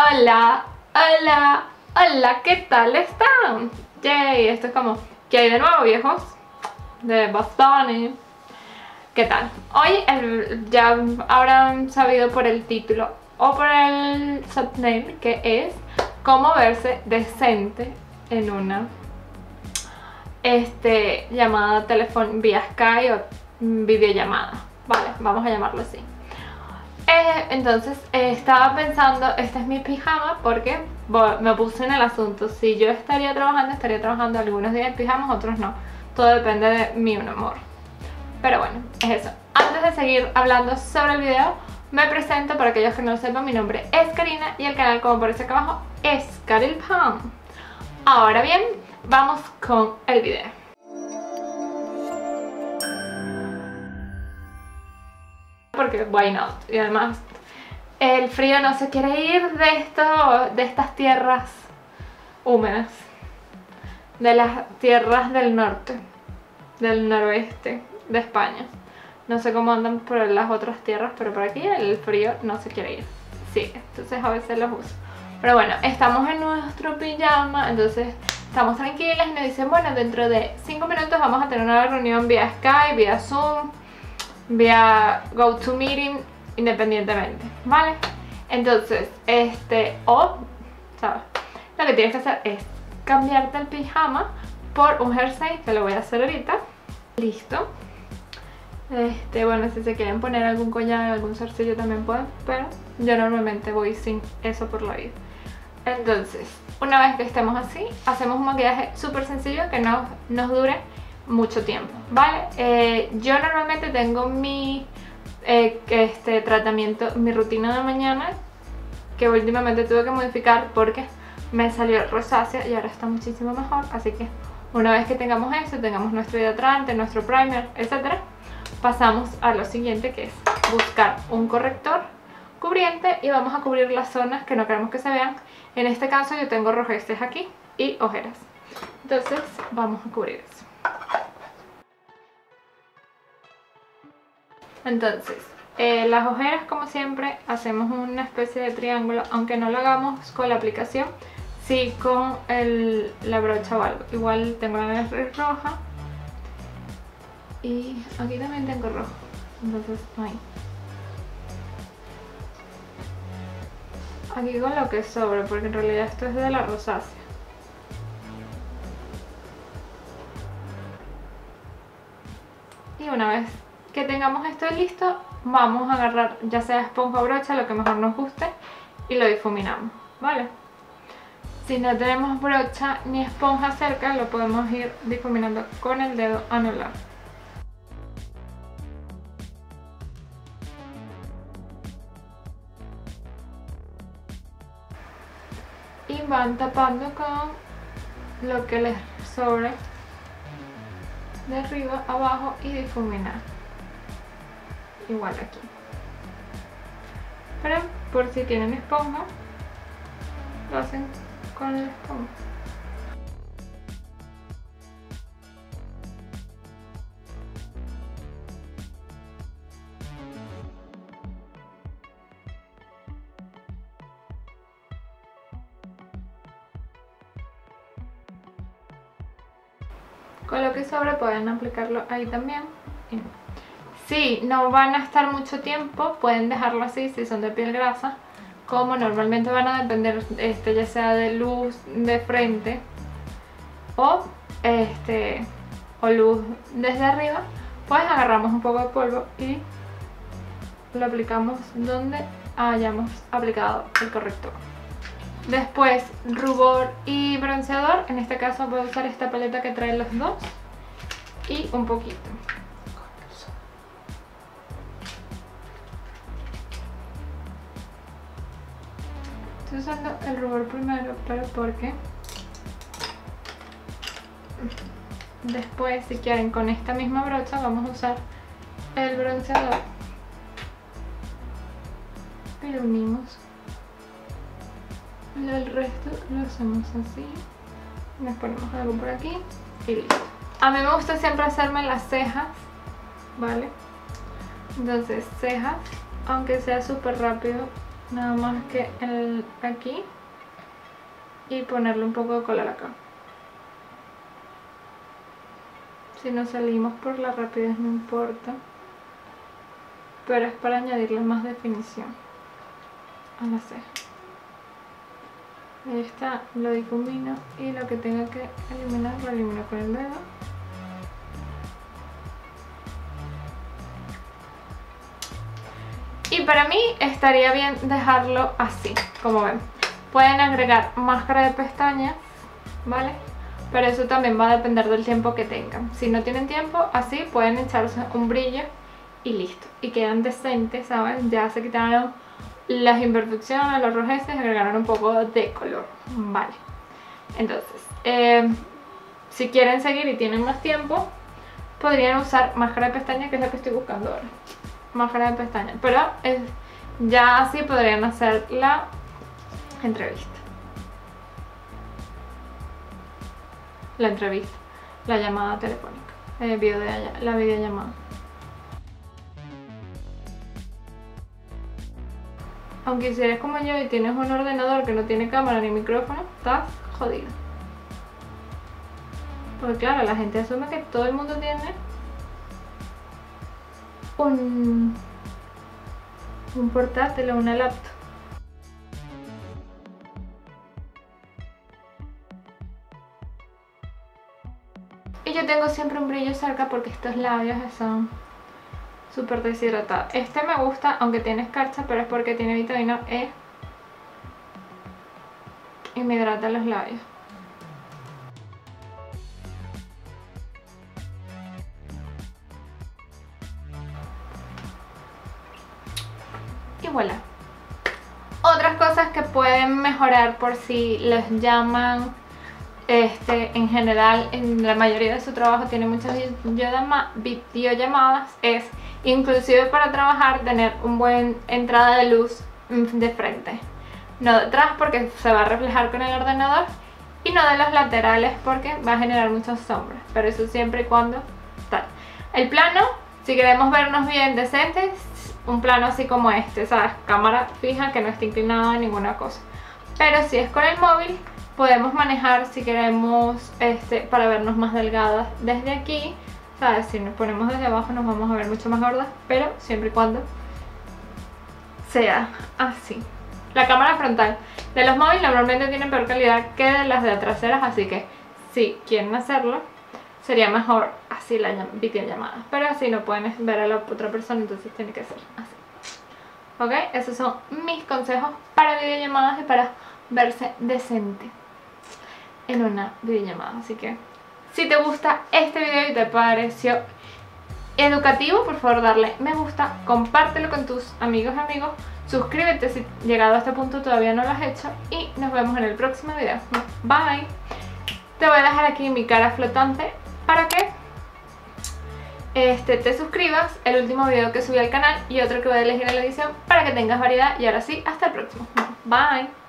Hola, hola, hola, ¿qué tal están? Yay, esto es como, ¿qué hay de nuevo, viejos? De Boston. ¿Qué tal? Hoy, ya habrán sabido por el título o por el thumbnail, que es cómo verse decente en una llamada telefónica vía Skype o videollamada. Vale, vamos a llamarlo así. Entonces estaba pensando, este es mi pijama porque me puse en el asunto. Si yo estaría trabajando algunos días en pijamas, otros no. Todo depende de mi humor. Pero bueno, es eso. Antes de seguir hablando sobre el video, me presento. Para aquellos que no lo sepan, mi nombre es Karina y el canal, como aparece acá abajo, es Karilpan. Ahora bien, vamos con el video. Porque why not, y además el frío no se quiere ir de estas tierras húmedas, de las tierras del norte, del noroeste de España. No sé cómo andan por las otras tierras, pero por aquí el frío no se quiere ir. Sí, entonces a veces los uso. Pero bueno, estamos en nuestro pijama, entonces estamos tranquilas y nos dicen, bueno, dentro de 5 minutos vamos a tener una reunión vía Skype, vía Zoom, vía GoToMeeting, independientemente, ¿vale? Entonces, ¿sabes? Lo que tienes que hacer es cambiarte el pijama por un jersey, que lo voy a hacer ahorita. Listo. Bueno, si se quieren poner algún collar, algún zarcillo también pueden, pero yo normalmente voy sin eso por la vida. Entonces, una vez que estemos así, hacemos un maquillaje súper sencillo que nos dure mucho tiempo, ¿vale? Yo normalmente tengo mi tratamiento, mi rutina de mañana, que últimamente tuve que modificar porque me salió rosácea y ahora está muchísimo mejor. Así que una vez que tengamos eso, tengamos nuestro hidratante, nuestro primer, etcétera, pasamos a lo siguiente, que es buscar un corrector cubriente y vamos a cubrir las zonas que no queremos que se vean. En este caso yo tengo rojeces aquí y ojeras, entonces vamos a cubrir eso. Entonces, las ojeras, como siempre, hacemos una especie de triángulo, aunque no lo hagamos con la aplicación, sí con la brocha o algo. Igual tengo la nariz roja y aquí también tengo rojo, entonces ahí. Aquí con lo que sobra, porque en realidad esto es de la rosácea. Y una vez que tengamos esto listo, vamos a agarrar ya sea esponja o brocha, lo que mejor nos guste, y lo difuminamos, ¿vale? Si no tenemos brocha ni esponja cerca, lo podemos ir difuminando con el dedo anular. Y van tapando con lo que les sobre de arriba abajo y difuminar. Igual aquí, pero por si tienen esponja, lo hacen con la esponja. Con lo que sobra pueden aplicarlo ahí también. Si no van a estar mucho tiempo, pueden dejarlo así si son de piel grasa, como normalmente van a depender ya sea de luz de frente o luz desde arriba, pues agarramos un poco de polvo y lo aplicamos donde hayamos aplicado el corrector. Después, rubor y bronceador. En este caso voy a usar esta paleta que trae los dos y un poquito. Estoy usando el rubor primero, pero porque después, si quieren, con esta misma brocha vamos a usar el bronceador y lo unimos. El resto lo hacemos así, nos ponemos algo por aquí y listo. A mí me gusta siempre hacerme las cejas, ¿vale? Entonces, cejas, aunque sea súper rápido, nada más que aquí y ponerle un poco de color acá. Si nos salimos por la rapidez no importa, pero es para añadirle más definición a la ceja. Ahí está, lo difuminó y lo que tenga que eliminar lo elimino con el dedo. Y para mí estaría bien dejarlo así, como ven. Pueden agregar máscara de pestañas, ¿vale? Pero eso también va a depender del tiempo que tengan. Si no tienen tiempo, así pueden echarse un brillo y listo. Y quedan decentes, ¿saben? Ya se quitaron las imperfecciones, los rojeces, agregaron un poco de color, ¿vale? Entonces, si quieren seguir y tienen más tiempo, podrían usar máscara de pestañas, que es la que estoy buscando ahora. Máscara de pestañas, pero ya así podrían hacer la entrevista. La llamada telefónica, la videollamada. Aunque si eres como yo y tienes un ordenador que no tiene cámara ni micrófono, estás jodido. Porque claro, la gente asume que todo el mundo tiene un portátil o una laptop. Y yo tengo siempre un brillo cerca porque estos labios son súper deshidratados. Este me gusta, aunque tiene escarcha, pero es porque tiene vitamina E y me hidrata los labios. Y voilà. Otras cosas que pueden mejorar por si los llaman, en general, en la mayoría de su trabajo tiene muchas videollamadas, es inclusive para trabajar tener un buen entrada de luz de frente, no detrás porque se va a reflejar con el ordenador, y no de los laterales porque va a generar muchas sombras, pero eso siempre y cuando tal. El plano, si queremos vernos bien decentes, un plano así como este, ¿sabes? Cámara fija que no esté inclinada en ninguna cosa. Pero si es con el móvil, podemos manejar si queremos para vernos más delgadas desde aquí, ¿sabes? Si nos ponemos desde abajo nos vamos a ver mucho más gordas, pero siempre y cuando sea así. La cámara frontal de los móviles normalmente tiene peor calidad que de las de traseras, así que si quieren hacerlo, sería mejor así la videollamada, pero así no pueden ver a la otra persona, entonces tiene que ser así. ¿Ok? Esos son mis consejos para videollamadas y para verse decente en una videollamada. Así que si te gusta este video y te pareció educativo, por favor darle me gusta, compártelo con tus amigos y amigos, suscríbete si llegado a este punto todavía no lo has hecho y nos vemos en el próximo video. Bye. Te voy a dejar aquí mi cara flotante para que te suscribas, el último video que subí al canal y otro que voy a elegir en la edición para que tengas variedad. Y ahora sí, hasta el próximo. Bye.